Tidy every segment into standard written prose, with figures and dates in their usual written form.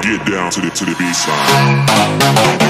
get down to the baseline.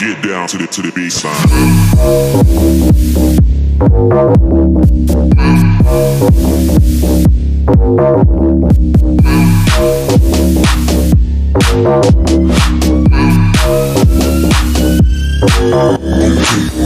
Get down to the baseline.